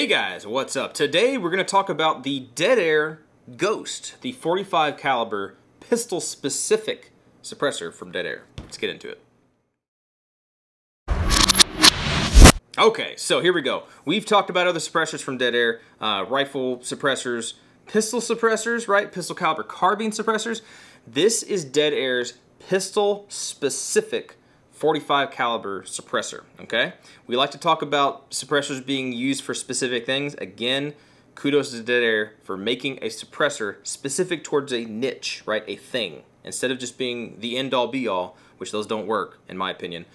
Hey guys, what's up? Today we're going to talk about the Dead Air Ghost, the 45 caliber pistol specific suppressor from Dead Air. Let's get into it. Okay, so here we go. We've talked about other suppressors from Dead Air, rifle suppressors, pistol suppressors, right? Pistol caliber carbine suppressors. This is Dead Air's pistol specific 45 caliber suppressor, okay? We like to talk about suppressors being used for specific things. Again, kudos to Dead Air for making a suppressor specific towards a niche, right? A thing. Instead of just being the end-all be-all, which those don't work, in my opinion,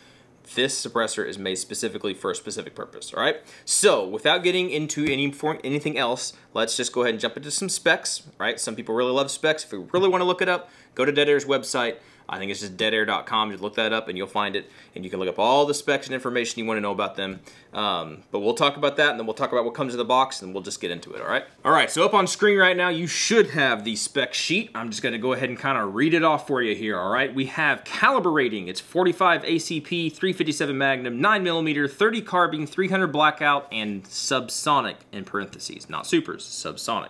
this suppressor is made specifically for a specific purpose, all right? So, without getting into anything else, let's just go ahead and jump into some specs, right? Some people really love specs. If you really want to look it up, go to Dead Air's website. I think it's just deadair.com. Just look that up and you'll find it. And you can look up all the specs and information you want to know about them. But we'll talk about that, and then we'll talk about what comes in the box, and we'll just get into it, all right? All right, so up on screen right now, you should have the spec sheet. I'm just going to go ahead and kind of read it off for you here, all right? We have caliber rating. It's 45 ACP, 357 Magnum, 9mm, 30 carbine, 300 blackout, and subsonic in parentheses. Not supers, subsonic.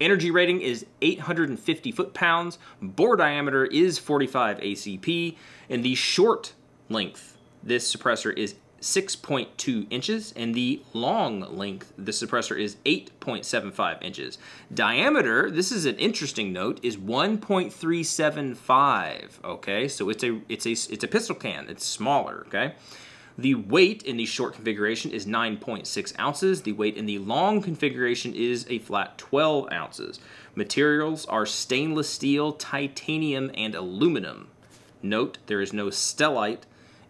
Energy rating is 850 foot-pounds, bore diameter is 45 ACP, and the short length, this suppressor is 6.2 inches, and the long length, the suppressor is 8.75 inches. Diameter, this is an interesting note, is 1.375, okay? So it's a pistol can, it's smaller, okay? The weight in the short configuration is 9.6 ounces. The weight in the long configuration is a flat 12 ounces. Materials are stainless steel, titanium, and aluminum. Note, there is no stellite,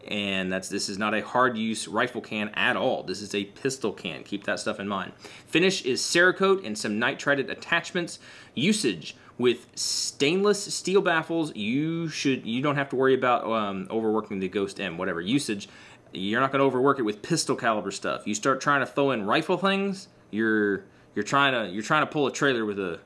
and this is not a hard-use rifle can at all. This is a pistol can. Keep that stuff in mind. Finish is Cerakote and some nitrided attachments. Usage. With stainless steel baffles, you don't have to worry about overworking the Ghost-M, whatever usage. You're not going to overwork it with pistol caliber stuff. You start trying to throw in rifle things, you're trying to pull a trailer with a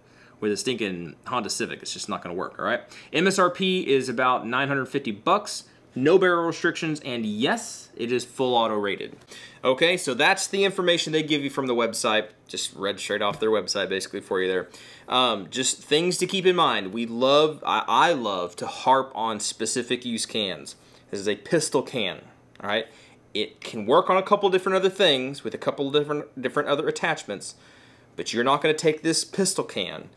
stinking Honda Civic. It's just not going to work, all right? MSRP is about 950 bucks. No barrel restrictions, and yes, it is full auto rated. Okay, so that's the information they give you from the website. Just read straight off their website basically for you there. Just things to keep in mind. I love to harp on specific use cans. This is a pistol can, all right? It can work on a couple different other things with a couple different other attachments, but you're not gonna take this pistol can,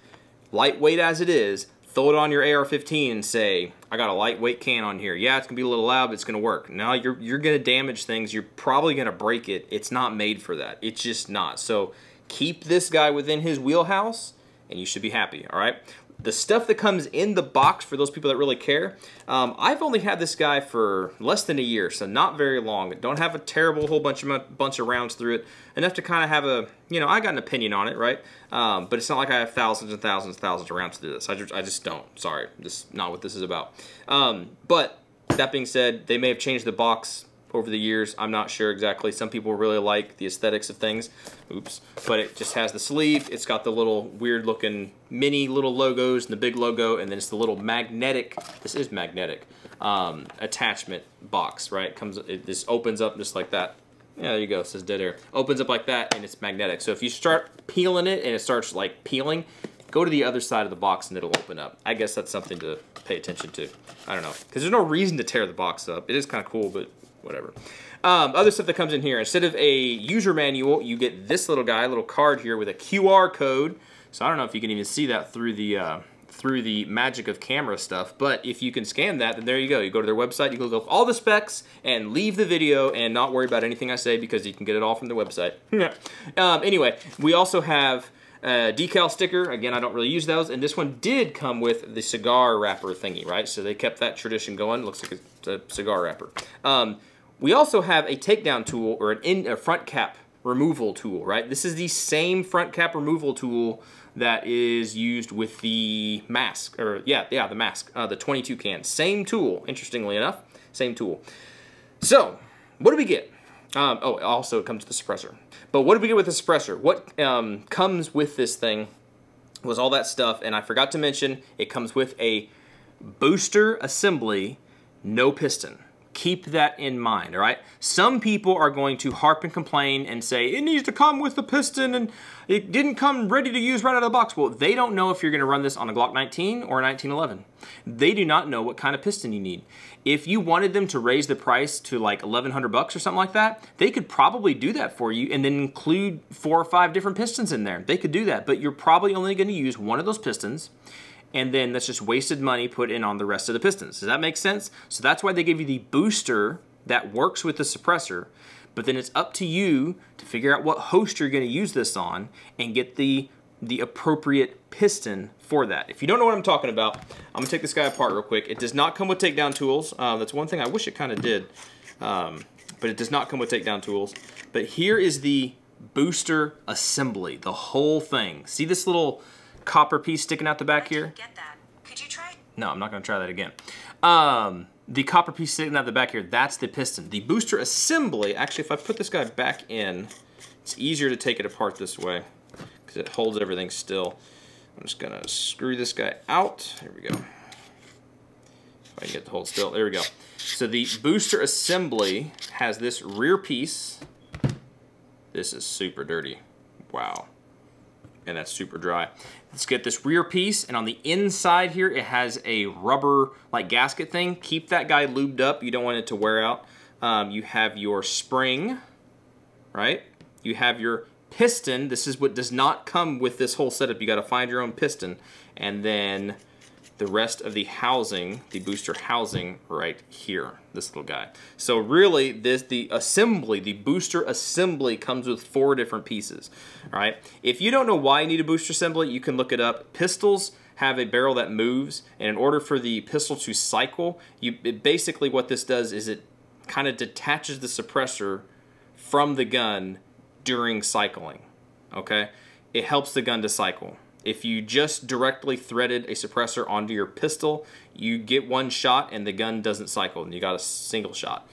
lightweight as it is, throw it on your AR-15 and say, I got a lightweight can on here. Yeah, it's gonna be a little loud, but it's gonna work. No, you're gonna damage things. You're probably gonna break it. It's not made for that. It's just not. So keep this guy within his wheelhouse and you should be happy, all right? The stuff that comes in the box for those people that really care, I've only had this guy for less than a year, so not very long. Don't have a terrible whole bunch of rounds through it. Enough to kind of have a, you know, I got an opinion on it, right? But it's not like I have thousands and thousands and thousands of rounds through this. I just don't. Sorry, this is not what this is about. But that being said, they may have changed the box over the years. I'm not sure exactly. Some people really like the aesthetics of things. Oops. But it just has the sleeve. It's got the little weird looking mini little logos and the big logo, and then it's the little magnetic, this is magnetic, attachment box, right? This opens up just like that. Yeah, there you go. It says Dead Air. Opens up like that, and it's magnetic. So if you start peeling it and it starts like peeling, go to the other side of the box and it'll open up. I guess that's something to pay attention to. I don't know. Because there's no reason to tear the box up. It is kind of cool, but whatever. Other stuff that comes in here, instead of a user manual, you get this little guy, little card here with a QR code. So I don't know if you can even see that through the magic of camera stuff, but if you can scan that, then there you go. You go to their website, you can look up all the specs, and leave the video and not worry about anything I say because you can get it all from their website. Anyway, we also have a decal sticker. Again, I don't really use those, and this one did come with the cigar wrapper thingy, right? So they kept that tradition going. Looks like a cigar wrapper. We also have a takedown tool, or a front cap removal tool, right? This is the same front cap removal tool that is used with the mask, or yeah, the mask, the 22 can. Same tool, interestingly enough, same tool. So, what do we get? Oh, also it comes with the suppressor. But what do we get with the suppressor? What comes with this thing was all that stuff, and I forgot to mention, it comes with a booster assembly, no piston. keep that in mind, all right? Some people are going to harp and complain and say, it needs to come with the piston and it didn't come ready to use right out of the box. Well, they don't know if you're gonna run this on a Glock 19 or a 1911. They do not know what kind of piston you need. If you wanted them to raise the price to like $1,100 or something like that, they could probably do that for you and then include 4 or 5 different pistons in there. They could do that, but you're probably only gonna use one of those pistons, and then that's just wasted money put in on the rest of the pistons. Does that make sense? So that's why they give you the booster that works with the suppressor, but then it's up to you to figure out what host you're gonna use this on and get the appropriate piston for that. If you don't know what I'm talking about, I'm gonna take this guy apart real quick. It does not come with takedown tools. That's one thing I wish it kinda did, but it does not come with takedown tools. But here is the booster assembly, the whole thing. See this little copper piece sticking out the back here? Get that. Could you try? No, I'm not gonna try that again. The copper piece sticking out the back here, that's the piston. The booster assembly, actually if I put this guy back in, it's easier to take it apart this way, because it holds everything still. I'm just gonna screw this guy out. There we go. If I can get the hold still, there we go. So the booster assembly has this rear piece. This is super dirty, wow. And that's super dry. Let's get this rear piece, and on the inside here, it has a rubber like gasket thing. Keep that guy lubed up. You don't want it to wear out. You have your spring, right? You have your piston. This is what does not come with this whole setup. You gotta find your own piston. And then the rest of the housing, the booster housing right here, this little guy. So really the assembly, the booster assembly comes with 4 different pieces, all right? If you don't know why you need a booster assembly, you can look it up. Pistols have a barrel that moves, and in order for the pistol to cycle, basically what this does is it kind of detaches the suppressor from the gun during cycling, okay? It helps the gun to cycle. If you just directly threaded a suppressor onto your pistol, you get one shot and the gun doesn't cycle and you got a single shot.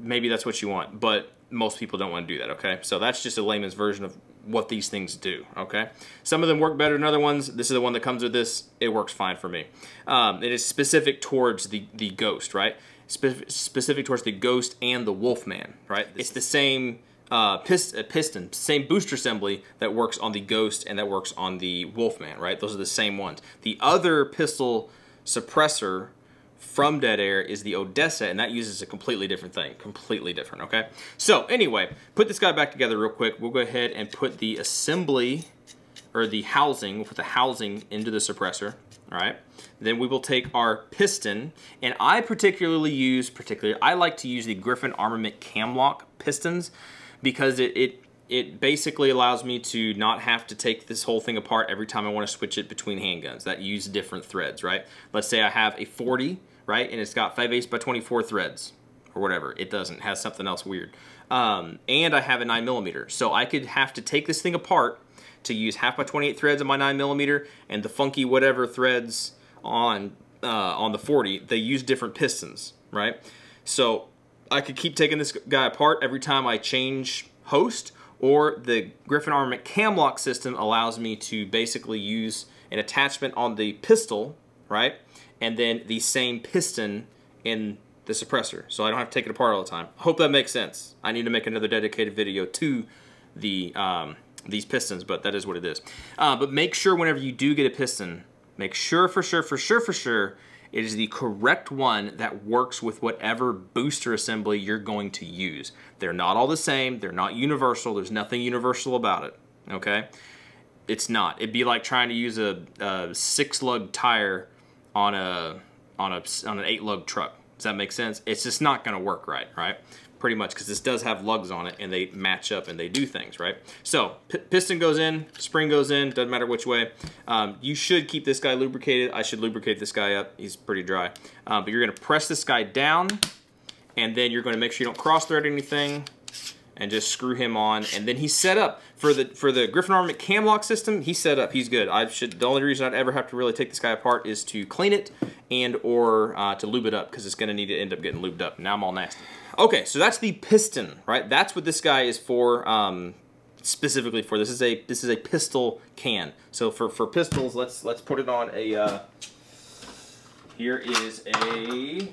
Maybe that's what you want, but most people don't want to do that, okay? So that's just a layman's version of what these things do, okay? Some of them work better than other ones. This is the one that comes with this. It works fine for me. It is specific towards the Ghost, right? Specific towards the Ghost and the Wolfman, right? It's the same piston, same booster assembly that works on the Ghost and that works on the Wolfman, right? Those are the same ones. The other pistol suppressor from Dead Air is the Odessa, and that uses a completely different thing, completely different, okay? So anyway, put this guy back together real quick. We'll go ahead and put the assembly, or the housing, we'll put the housing into the suppressor, all right? Then we will take our piston, and I particularly like to use the Griffin Armament Camlock pistons, because it basically allows me to not have to take this whole thing apart every time I want to switch it between handguns that use different threads, right? Let's say I have a 40, right? And it's got 5/8 by 24 threads or whatever. It doesn't, it has something else weird. And I have a 9mm. So I could have to take this thing apart to use 1/2 by 28 threads on my 9mm and the funky whatever threads on the 40, they use different pistons, right? So I could keep taking this guy apart every time I change host, or the Griffin Armament Camlock system allows me to basically use an attachment on the pistol, right? And then the same piston in the suppressor. So I don't have to take it apart all the time. I hope that makes sense. I need to make another dedicated video to the these pistons, but that is what it is. But make sure whenever you do get a piston, make sure for sure it is the correct one that works with whatever booster assembly you're going to use. They're not all the same, they're not universal, there's nothing universal about it, okay? It's not. It'd be like trying to use a 6-lug tire on an 8-lug truck. Does that make sense? It's just not gonna work right, right? Pretty much, because this does have lugs on it and they match up and they do things, right? So piston goes in, spring goes in, doesn't matter which way. You should keep this guy lubricated. I should lubricate this guy up. He's pretty dry. But you're gonna press this guy down, and then you're gonna make sure you don't cross thread anything and just screw him on, and then he's set up. For the Griffin Armament Camlock system, he's set up, he's good. The only reason I'd ever have to really take this guy apart is to clean it and or to lube it up, because it's gonna need to end up getting lubed up. Now I'm all nasty. Okay, so that's the piston, right? That's what this guy is for, specifically for. This is a pistol can. So for pistols, let's put it on a, here is a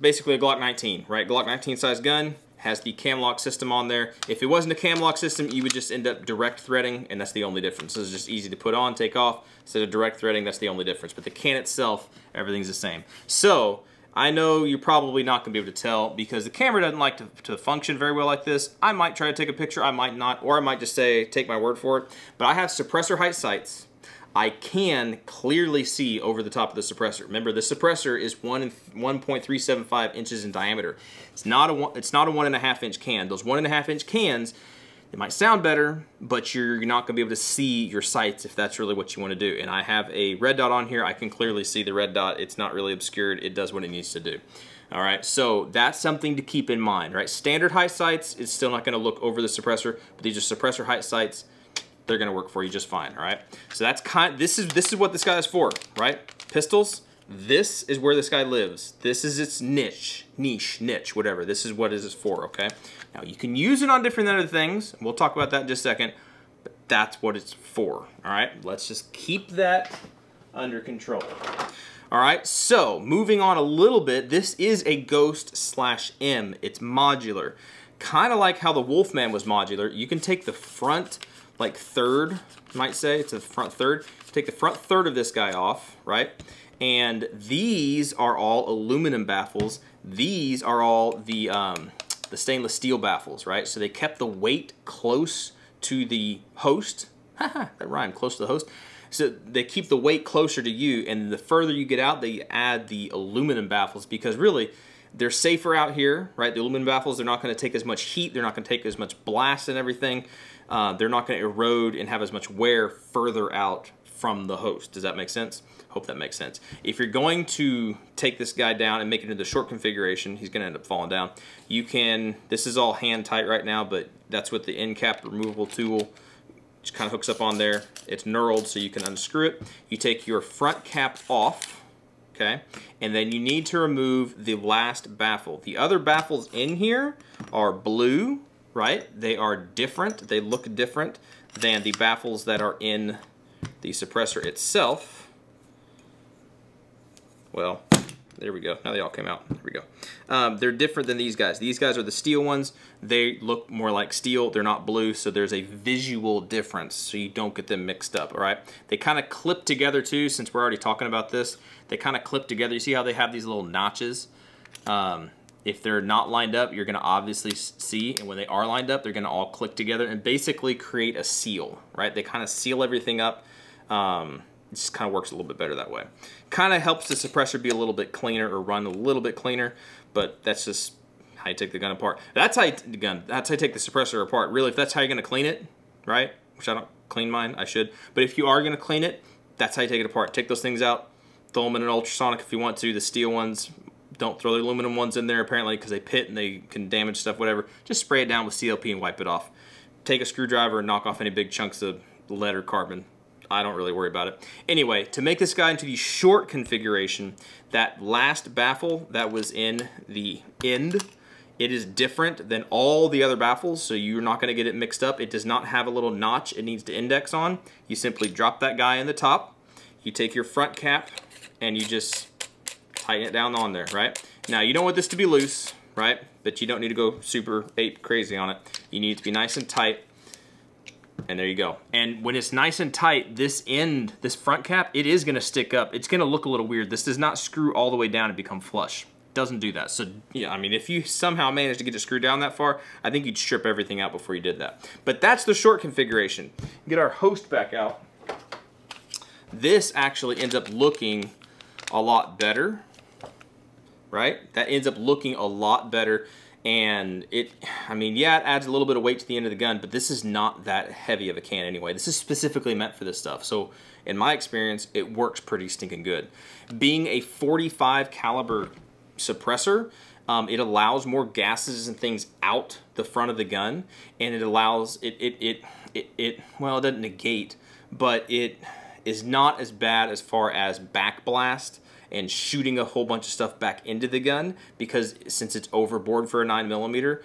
basically a Glock 19, right? Glock 19 size gun has the camlock system on there. If it wasn't a camlock system, you would just end up direct threading, and that's the only difference. This is just easy to put on, take off. Instead of direct threading, that's the only difference. But the can itself, everything's the same. So I know you're probably not gonna be able to tell because the camera doesn't like to function very well like this. I might try to take a picture, I might not, or I might just say, take my word for it. But I have suppressor height sights. I can clearly see over the top of the suppressor. Remember, the suppressor is 1.375 inches in diameter. It's not a 1.5 inch can. Those 1.5 inch cans, they might sound better, but you're not gonna be able to see your sights if that's really what you wanna do. And I have a red dot on here. I can clearly see the red dot. It's not really obscured. It does what it needs to do. All right, so that's something to keep in mind, right? Standard height sights, it's still not gonna look over the suppressor, but these are suppressor height sights. They're gonna work for you just fine, all right? So that's this is what this guy is for, right? Pistols, this is where this guy lives. This is its niche, whatever. This is what it is for, okay? Now you can use it on different other things. We'll talk about that in just a second, but that's what it's for, all right? Let's just keep that under control. All right, so moving on a little bit, this is a Ghost/M. It's modular. Kind of like how the Wolfman was modular. You can take the front, like third, might say, it's a front third. Take the front third of this guy off, right? And these are all aluminum baffles. These are all the stainless steel baffles, right? So they kept the weight close to the host. That rhymed, close to the host. So they keep the weight closer to you, and the further you get out, they add the aluminum baffles because really, they're safer out here, right? The aluminum baffles, they're not gonna take as much heat, they're not gonna take as much blast and everything. They're not gonna erode and have as much wear further out from the host. Does that make sense? Hope that makes sense. If you're going to take this guy down and make it into the short configuration, he's gonna end up falling down. You can, this is all hand tight right now, but that's with the end cap removable tool. Just kinda hooks up on there. It's knurled so you can unscrew it. You take your front cap off, okay? And then you need to remove the last baffle. The other baffles in here are blue, right? They are different, they look different than the baffles that are in the suppressor itself. Well, there we go, now they all came out, there we go. They're different than these guys. These guys are the steel ones. They look more like steel, they're not blue, so there's a visual difference, so you don't get them mixed up, all right? They kinda clip together too, since we're already talking about this. They kinda clip together, you see how they have these little notches? If they're not lined up, you're gonna obviously see, and when they are lined up, they're gonna all click together and basically create a seal, right? They kinda seal everything up. It just kind of works a little bit better that way. Kind of helps the suppressor be a little bit cleaner or run a little bit cleaner, but that's just how you take the gun apart. That's how you take the suppressor apart. Really, if that's how you're gonna clean it, right? Which I don't clean mine, I should. But if you are gonna clean it, that's how you take it apart. Take those things out, throw them in an ultrasonic if you want to. The steel ones, don't throw the aluminum ones in there apparently because they pit and they can damage stuff, whatever. Just spray it down with CLP and wipe it off. Take a screwdriver and knock off any big chunks of lead or carbon. I don't really worry about it. Anyway, to make this guy into the short configuration, that last baffle that was in the end, it is different than all the other baffles, so you're not gonna get it mixed up. It does not have a little notch it needs to index on. You simply drop that guy in the top, you take your front cap, and you just tighten it down on there, right? Now, you don't want this to be loose, right? But you don't need to go super ape crazy on it. You need it to be nice and tight. And there you go. And when it's nice and tight, this end, this front cap, it is gonna stick up. It's gonna look a little weird. This does not screw all the way down and become flush. It doesn't do that. So yeah, I mean, if you somehow managed to get it screwed down that far, I think you'd strip everything out before you did that. But that's the short configuration. Get our host back out. This actually ends up looking a lot better, right? That ends up looking a lot better. And it, I mean, yeah, it adds a little bit of weight to the end of the gun, but this is not that heavy of a can anyway. This is specifically meant for this stuff. So in my experience, it works pretty stinking good. Being a 45 caliber suppressor, it allows more gases and things out the front of the gun, and it allows, well, it doesn't negate, but it is not as bad as far as backblast and shooting a whole bunch of stuff back into the gun, because since it's overboard for a 9mm,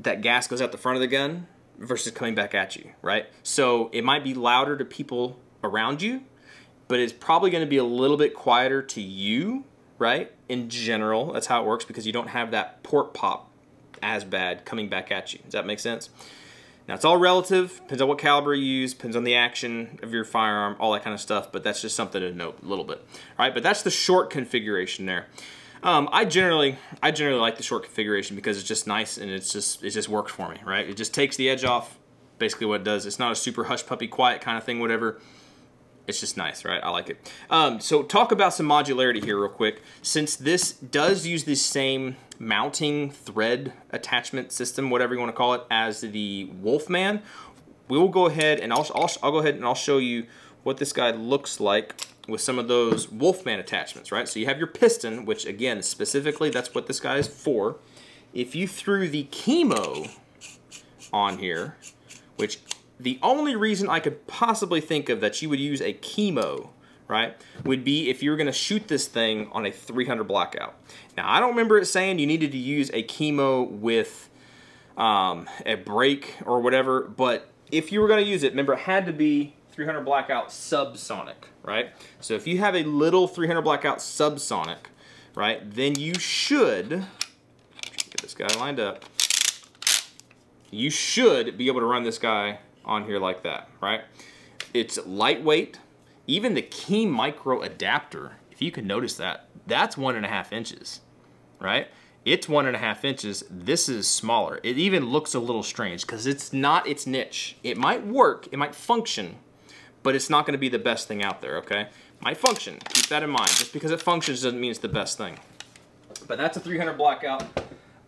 that gas goes out the front of the gun versus coming back at you, right? So it might be louder to people around you, but it's probably gonna be a little bit quieter to you right? In general, that's how it works because you don't have that port pop as bad coming back at you. Does that make sense? Now, it's all relative. Depends on what caliber you use. Depends on the action of your firearm, all that kind of stuff. But that's just something to note a little bit. All right, but that's the short configuration there. I generally like the short configuration because it's just nice and it just works for me, right? It just takes the edge off, basically what it does. It's not a super hush puppy quiet kind of thing, whatever. It's just nice, right? I like it. So talk about some modularity here real quick. Since this does use the same mounting thread attachment system, whatever you want to call it, as the Wolfman, we will go ahead and I'll go ahead and I'll show you what this guy looks like with some of those Wolfman attachments, right? So you have your piston, which again, specifically, that's what this guy is for. If you threw the chemo on here, which the only reason I could possibly think of that you would use a chemo, right, would be if you were gonna shoot this thing on a 300 blackout. Now, I don't remember it saying you needed to use a chemo with a break or whatever, but if you were gonna use it, remember it had to be 300 blackout subsonic, right? So if you have a little 300 blackout subsonic, right, then you should, get this guy lined up, you should be able to run this guy on here like that, right? It's lightweight. Even the key micro adapter, if you can notice that, that's 1.5 inches, right? It's 1.5 inches. This is smaller. It even looks a little strange because it's not its niche. It might work, it might function, but it's not gonna be the best thing out there, okay? Might function, keep that in mind. Just because it functions doesn't mean it's the best thing. But that's a 300 blackout.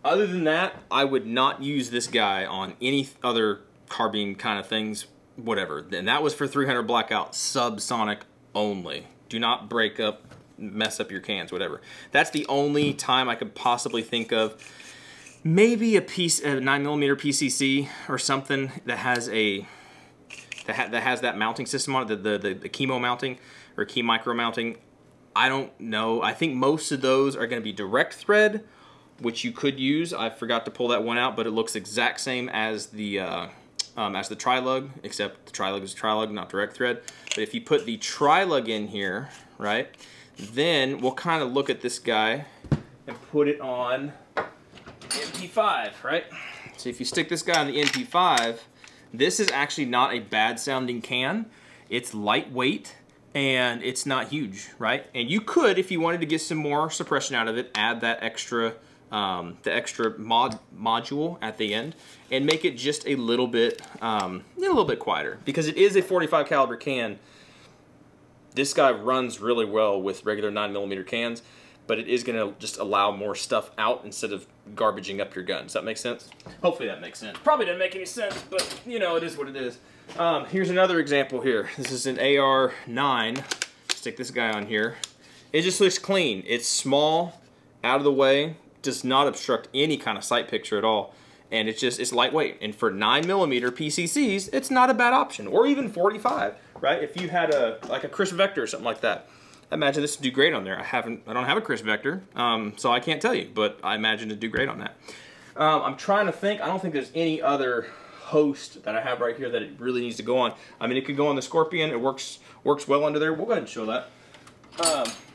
Other than that, I would not use this guy on any other carbine kind of things, whatever. And that was for 300 blackout, subsonic only. Do not break up, mess up your cans, whatever. That's the only time I could possibly think of. Maybe a piece, a 9mm PCC or something that has a, that has that mounting system on it, the chemo mounting or key micro mounting. I don't know. I think most of those are going to be direct thread, which you could use. I forgot to pull that one out, but it looks exact same as the tri-lug, except the tri-lug is tri-lug, not direct thread. But if you put the tri-lug in here, right, then we'll kind of look at this guy and put it on MP5, right? So if you stick this guy on the MP5, this is actually not a bad sounding can. It's lightweight and it's not huge, right? And you could, if you wanted to get some more suppression out of it, add that extra, the extra module at the end and make it just a little bit quieter because it is a 45 caliber can. This guy runs really well with regular 9mm cans, but it is gonna just allow more stuff out instead of garbaging up your gun. Does that make sense? Hopefully that makes sense. Probably doesn't make any sense, but you know, it is what it is. Here's another example here. This is an AR-9. Stick this guy on here. It just looks clean. It's small, out of the way, does not obstruct any kind of sight picture at all. And it's just, it's lightweight. And for 9mm PCCs, it's not a bad option, or even 45, right? If you had like a Kriss Vector or something like that, I imagine this would do great on there. I don't have a Kriss Vector, so I can't tell you, but I imagine it'd do great on that. I'm trying to think, I don't think there's any other host that I have right here that it really needs to go on. I mean, it could go on the Scorpion, it works well under there. We'll go ahead and show that.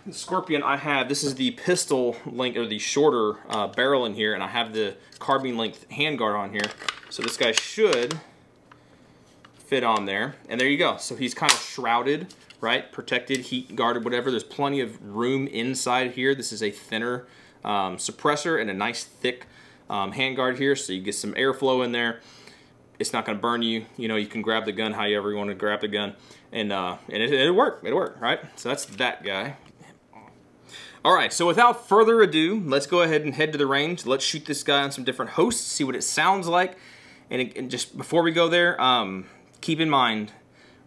The Scorpion I have, this is the pistol length, or the shorter barrel in here, and I have the carbine length handguard on here. So this guy should fit on there, and there you go. So he's kind of shrouded, right? Protected, heat guarded, whatever. There's plenty of room inside here. This is a thinner suppressor and a nice thick handguard here, so you get some airflow in there. It's not gonna burn you. You know, you can grab the gun however you wanna grab the gun, and it'll work, right? So that's that guy. All right, so without further ado, let's go ahead and head to the range. Let's shoot this guy on some different hosts, see what it sounds like. And just before we go there, keep in mind,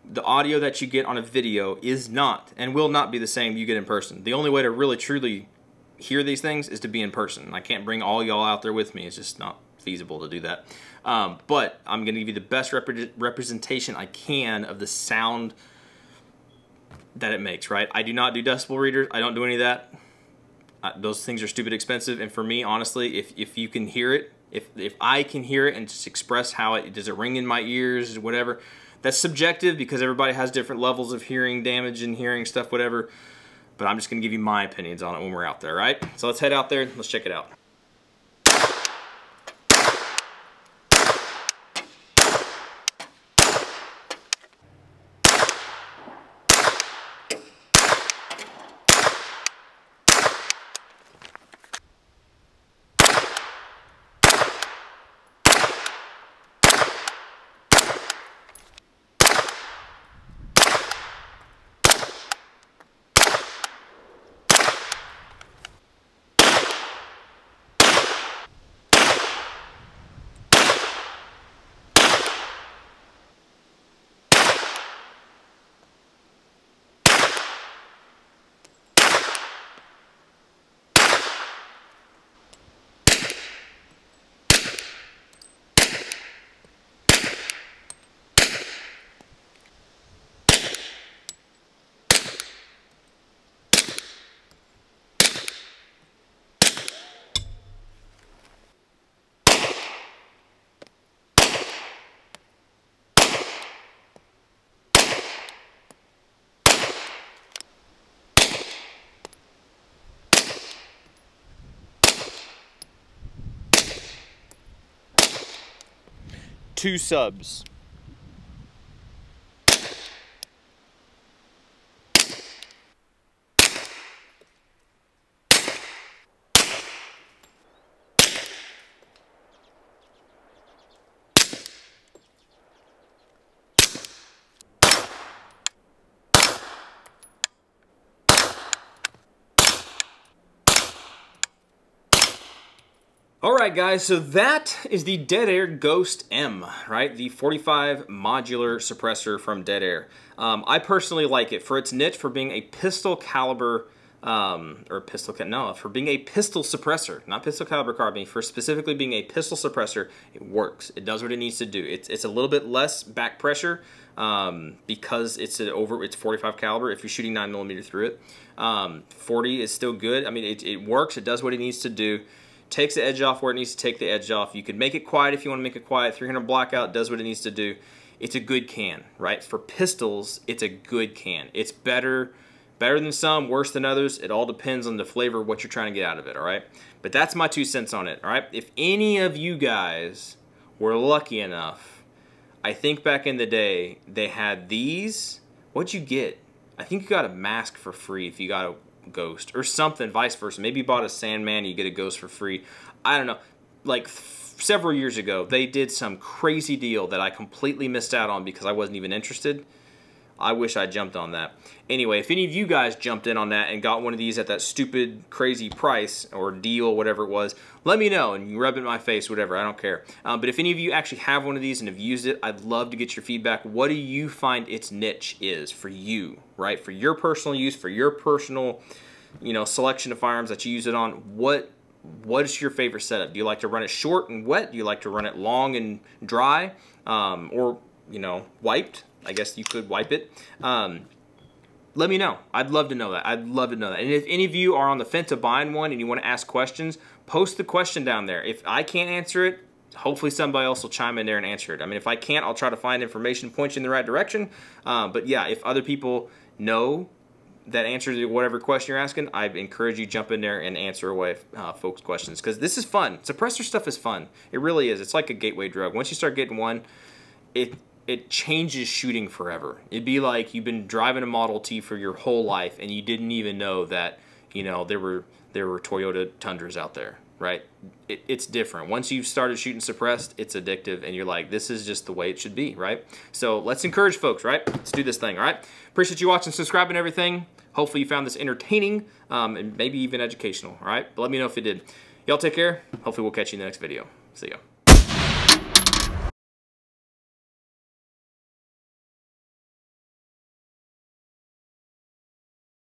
the audio that you get on a video is not and will not be the same you get in person. The only way to really truly hear these things is to be in person. I can't bring all y'all out there with me. It's just not feasible to do that. But I'm gonna give you the best representation I can of the sound that it makes, right? I do not do decibel readers. I don't do any of that. Those things are stupid expensive. And for me, honestly, if you can hear it, if I can hear it and just express how it, does it ring in my ears, whatever, that's subjective because everybody has different levels of hearing damage and hearing stuff, whatever. but I'm just gonna give you my opinions on it when we're out there, right? So let's head out there, let's check it out. Two subs. Alright guys, so that is the Dead Air Ghost-M, right? The 45 modular suppressor from Dead Air. I personally like it for its niche, for being a pistol caliber, for being a pistol suppressor, not pistol caliber carbine, for specifically being a pistol suppressor. It works. It does what it needs to do. It's a little bit less back pressure because it's 45 caliber if you're shooting 9mm through it. 40 is still good. I mean, it works. It does what it needs to do. Takes the edge off where it needs to take the edge off. You could make it quiet if you want to make it quiet. 300 blackout does what it needs to do. It's a good can, right? For pistols, it's a good can. It's better than some, worse than others. It all depends on the flavor, what you're trying to get out of it, all right? But that's my 2 cents on it, all right? If any of you guys were lucky enough, I think back in the day, they had these. What'd you get? I think you got a mask for free if you got a Ghost or something, vice versa. Maybe you bought a Sandman and you get a Ghost for free. I don't know. Like several years ago, they did some crazy deal that I completely missed out on because I wasn't even interested. I wish I jumped on that. Anyway, if any of you guys jumped in on that and got one of these at that stupid crazy price or deal, whatever it was, let me know and you rub it in my face, whatever, I don't care. But if any of you actually have one of these and have used it, I'd love to get your feedback. What do you find its niche is for you, right? For your personal use, for your personal, you know, selection of firearms that you use it on, what is your favorite setup? Do you like to run it short and wet? Do you like to run it long and dry? Or, you know, wiped? I guess you could wipe it. Let me know. I'd love to know that. I'd love to know that. And if any of you are on the fence of buying one and you want to ask questions, post the question down there. If I can't answer it, hopefully somebody else will chime in there and answer it. I mean, if I can't, I'll try to find information, point you in the right direction. But yeah, if other people know that answers to whatever question you're asking, I encourage you to jump in there and answer away folks' questions. Because this is fun. Suppressor stuff is fun. It really is. It's like a gateway drug. Once you start getting one, it changes shooting forever. It'd be like you've been driving a Model T for your whole life and you didn't even know that, you know, there were Toyota Tundras out there, right? It's different. Once you've started shooting suppressed, it's addictive and you're like, this is just the way it should be, right? So let's encourage folks, right? Let's do this thing, all right? Appreciate you watching, subscribing, everything. Hopefully you found this entertaining and maybe even educational, all right? But let me know if you did. Y'all take care. Hopefully we'll catch you in the next video. See ya.